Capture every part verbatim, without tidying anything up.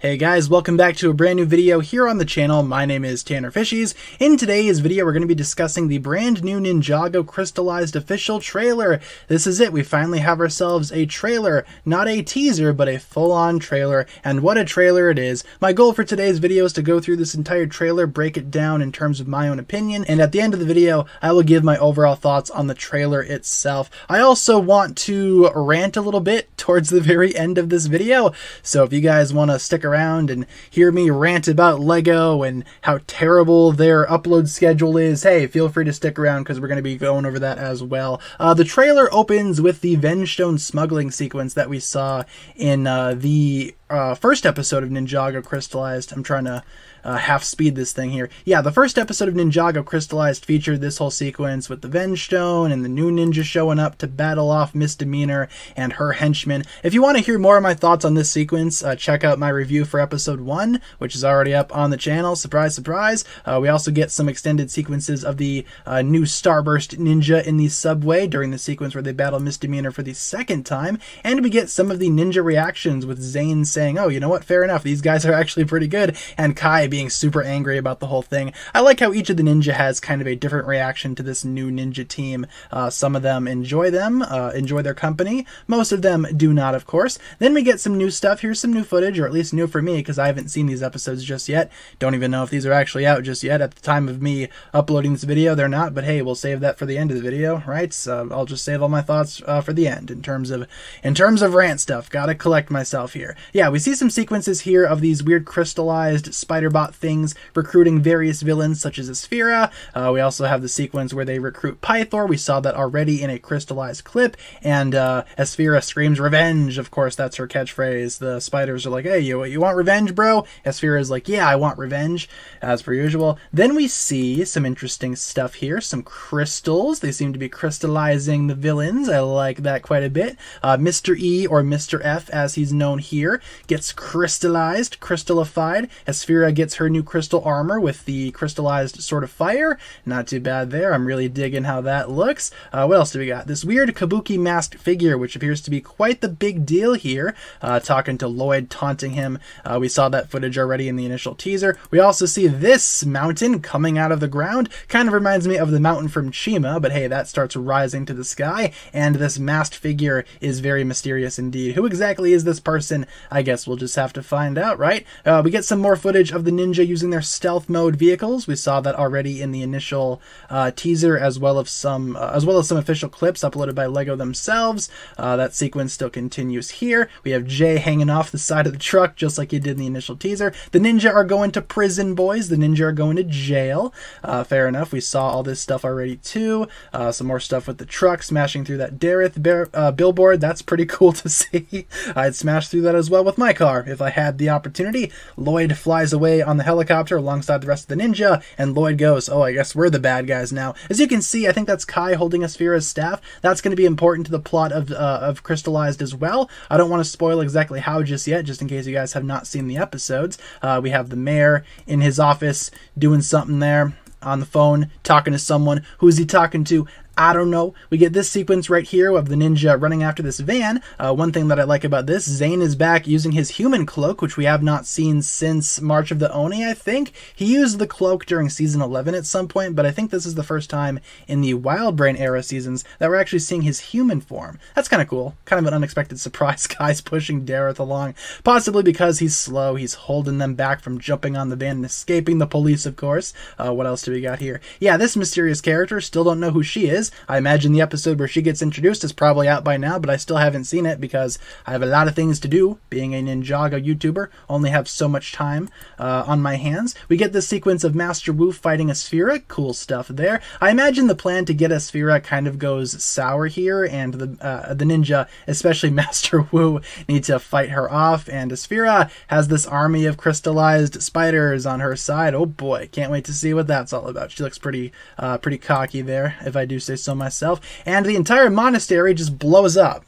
Hey guys, welcome back to a brand new video here on the channel. My name is Tanner Fishies. In today's video, we're going to be discussing the brand new Ninjago Crystallized official trailer. This is it. We finally have ourselves a trailer, not a teaser, but a full-on trailer, and what a trailer it is. My goal for today's video is to go through this entire trailer, break it down in terms of my own opinion, and at the end of the video, I will give my overall thoughts on the trailer itself. I also want to rant a little bit towards the very end of this video, so if you guys want to stick around around and hear me rant about LEGO and how terrible their upload schedule is, hey, feel free to stick around because we're going to be going over that as well. Uh, the trailer opens with the Vengestone smuggling sequence that we saw in uh, the uh, first episode of Ninjago Crystallized. I'm trying to Uh, half speed this thing here. Yeah, the first episode of Ninjago Crystallized featured this whole sequence with the Vengestone and the new ninja showing up to battle off Misdemeanor and her henchmen. If you want to hear more of my thoughts on this sequence, uh, check out my review for episode one, which is already up on the channel. Surprise, surprise. Uh, we also get some extended sequences of the uh, new Starburst ninja in the subway during the sequence where they battle Misdemeanor for the second time, and we get some of the ninja reactions with Zane saying, oh, you know what, fair enough, these guys are actually pretty good, and Kai being super angry about the whole thing. I like how each of the ninja has kind of a different reaction to this new ninja team. Uh, some of them enjoy them, uh, enjoy their company. Most of them do not, of course. Then we get some new stuff. Here's some new footage, or at least new for me, because I haven't seen these episodes just yet. Don't even know if these are actually out just yet. At the time of me uploading this video, they're not, but hey, we'll save that for the end of the video, right? So I'll just save all my thoughts uh, for the end in terms of in terms of rant stuff. Gotta collect myself here. Yeah, we see some sequences here of these weird crystallized spider bot things recruiting various villains such as Aspheera. Uh, we also have the sequence where they recruit Pythor. We saw that already in a crystallized clip, and uh, Aspheera screams revenge. Of course, that's her catchphrase. The spiders are like, hey, you, you want revenge, bro? Aspheera is like, yeah, I want revenge, as per usual. Then we see some interesting stuff here, some crystals. They seem to be crystallizing the villains. I like that quite a bit. Uh, Mister E, or Mister F as he's known here, gets crystallized, crystallified. Aspheera gets her new crystal armor with the crystallized sword of fire. Not too bad there. I'm really digging how that looks. Uh, what else do we got? This weird kabuki masked figure, which appears to be quite the big deal here. Uh, talking to Lloyd, taunting him. Uh, we saw that footage already in the initial teaser. We also see this mountain coming out of the ground. Kind of reminds me of the mountain from Chima, but hey, that starts rising to the sky. And this masked figure is very mysterious indeed. Who exactly is this person? I guess we'll just have to find out, right? Uh, we get some more footage of the ninja using their stealth mode vehicles. We saw that already in the initial uh, teaser, as well as some uh, as well as some official clips uploaded by LEGO themselves. Uh, that sequence still continues here. We have Jay hanging off the side of the truck, just like you did in the initial teaser. The ninja are going to prison, boys. The ninja are going to jail. Uh, fair enough. We saw all this stuff already too. Uh, some more stuff with the truck smashing through that Dareth bear, uh, billboard. That's pretty cool to see. I'd smash through that as well with my car if I had the opportunity. Lloyd flies away on the helicopter alongside the rest of the ninja, and Lloyd goes, oh, I guess we're the bad guys now. As you can see, I think that's Kai holding Aspheera's staff. That's going to be important to the plot of, uh, of Crystallized as well. I don't want to spoil exactly how just yet, just in case you guys have not seen the episodes. Uh, we have the mayor in his office doing something there on the phone, talking to someone. Who's he talking to? I don't know. We get this sequence right here of the ninja running after this van. Uh, one thing that I like about this, Zane is back using his human cloak, which we have not seen since March of the Oni, I think. He used the cloak during season eleven at some point, but I think this is the first time in the Wildbrain era seasons that we're actually seeing his human form. That's kind of cool. Kind of an unexpected surprise. Guy's pushing Dareth along, possibly because he's slow. He's holding them back from jumping on the van and escaping the police, of course. Uh, what else do we got here? Yeah, this mysterious character, still don't know who she is. I imagine the episode where she gets introduced is probably out by now, but I still haven't seen it because I have a lot of things to do. Being a Ninjago YouTuber, only have so much time uh, on my hands. We get this sequence of Master Wu fighting Aspheera. Cool stuff there. I imagine the plan to get Aspheera kind of goes sour here, and the uh, the ninja, especially Master Wu, need to fight her off, and Aspheera has this army of crystallized spiders on her side. Oh boy, can't wait to see what that's all about. She looks pretty, uh, pretty cocky there, if I do say so myself, and the entire monastery just blows up.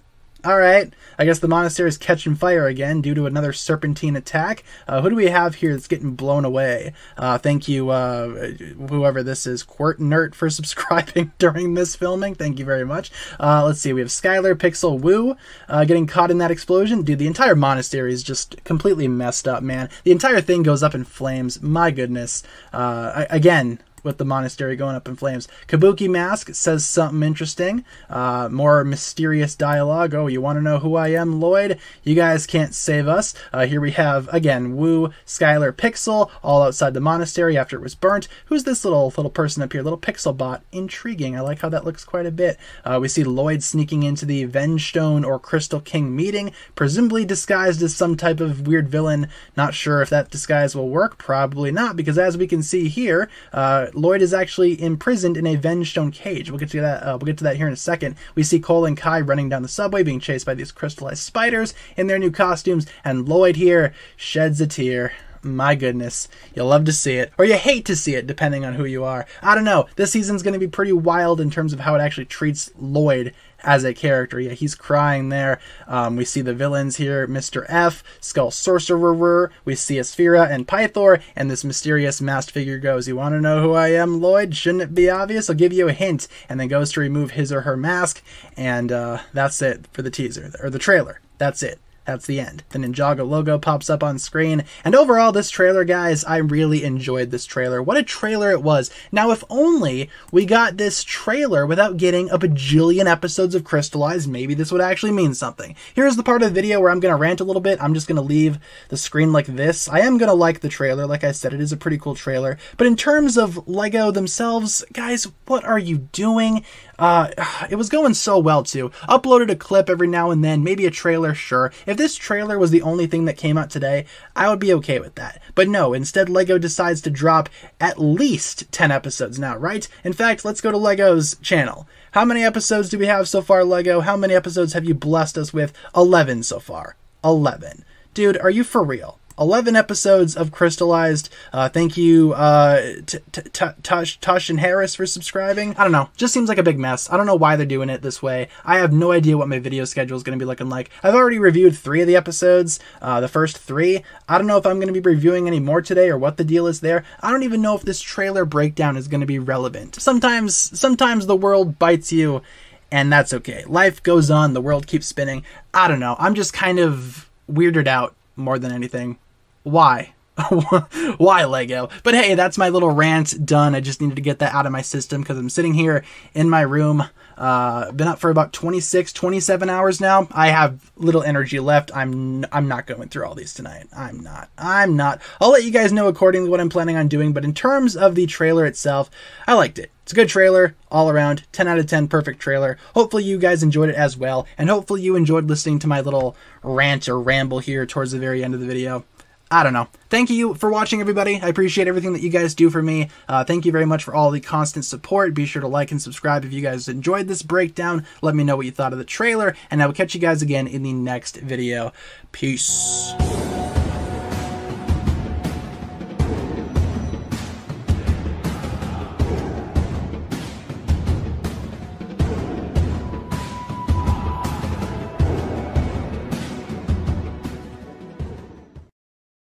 Alright, I guess the monastery is catching fire again due to another serpentine attack. Uh, who do we have here that's getting blown away? Uh, thank you, uh, whoever this is, Quirt Nert, for subscribing during this filming. Thank you very much. Uh, let's see, we have Skyler Pixel Wu uh, getting caught in that explosion. Dude, the entire monastery is just completely messed up, man. The entire thing goes up in flames. My goodness. Uh, I, again... with the monastery going up in flames. Kabuki Mask says something interesting. Uh, more mysterious dialogue. Oh, you want to know who I am, Lloyd? You guys can't save us. Uh, here we have, again, Wu, Skyler, Pixel, all outside the monastery after it was burnt. Who's this little little person up here? Little Pixel Bot. Intriguing. I like how that looks quite a bit. Uh, we see Lloyd sneaking into the Vengestone or Crystal King meeting, presumably disguised as some type of weird villain. Not sure if that disguise will work. Probably not, because as we can see here, uh, Lloyd is actually imprisoned in a Vengestone cage. We'll get to that. Uh, we'll get to that here in a second. We see Cole and Kai running down the subway, being chased by these crystallized spiders in their new costumes, and Lloyd here sheds a tear. My goodness, you'll love to see it, or you hate to see it, depending on who you are. I don't know. This season's going to be pretty wild in terms of how it actually treats Lloyd as a character. Yeah, he's crying there. Um, we see the villains here, Mister F, Skull Sorcerer. We see Aspheera and Pythor, and this mysterious masked figure goes, "You want to know who I am, Lloyd? Shouldn't it be obvious? I'll give you a hint," and then goes to remove his or her mask, and uh, that's it for the teaser, or the trailer. That's it. That's the end. The Ninjago logo pops up on screen. And overall, this trailer, guys, I really enjoyed this trailer. What a trailer it was. Now, if only we got this trailer without getting a bajillion episodes of Crystallized, maybe this would actually mean something. Here's the part of the video where I'm going to rant a little bit. I'm just going to leave the screen like this. I am going to like the trailer. Like I said, it is a pretty cool trailer. But in terms of LEGO themselves, guys, what are you doing? Uh, it was going so well, too. Uploaded a clip every now and then, maybe a trailer, sure. If this trailer was the only thing that came out today, I would be okay with that. But no, instead LEGO decides to drop at least ten episodes now, right? In fact, let's go to LEGO's channel. How many episodes do we have so far, LEGO? How many episodes have you blessed us with? eleven so far. eleven. Dude, are you for real? eleven episodes of Crystallized. Uh, thank you, uh, Tosh and Harris, for subscribing. I don't know. Just seems like a big mess. I don't know why they're doing it this way. I have no idea what my video schedule is going to be looking like. I've already reviewed three of the episodes, uh, the first three. I don't know if I'm going to be reviewing any more today or what the deal is there. I don't even know if this trailer breakdown is going to be relevant. Sometimes, sometimes the world bites you, and that's okay. Life goes on. The world keeps spinning. I don't know. I'm just kind of weirded out more than anything. Why? Why, LEGO? But hey, that's my little rant done. I just needed to get that out of my system because I'm sitting here in my room. Uh, been up for about twenty-six, twenty-seven hours now. I have little energy left. I'm I'm not going through all these tonight. I'm not. I'm not. I'll let you guys know accordingly what I'm planning on doing. But in terms of the trailer itself, I liked it. It's a good trailer all around. ten out of ten, perfect trailer. Hopefully you guys enjoyed it as well. And hopefully you enjoyed listening to my little rant or ramble here towards the very end of the video. I don't know. Thank you for watching, everybody. I appreciate everything that you guys do for me. Uh, thank you very much for all the constant support. Be sure to like and subscribe if you guys enjoyed this breakdown. Let me know what you thought of the trailer, and I will catch you guys again in the next video. Peace.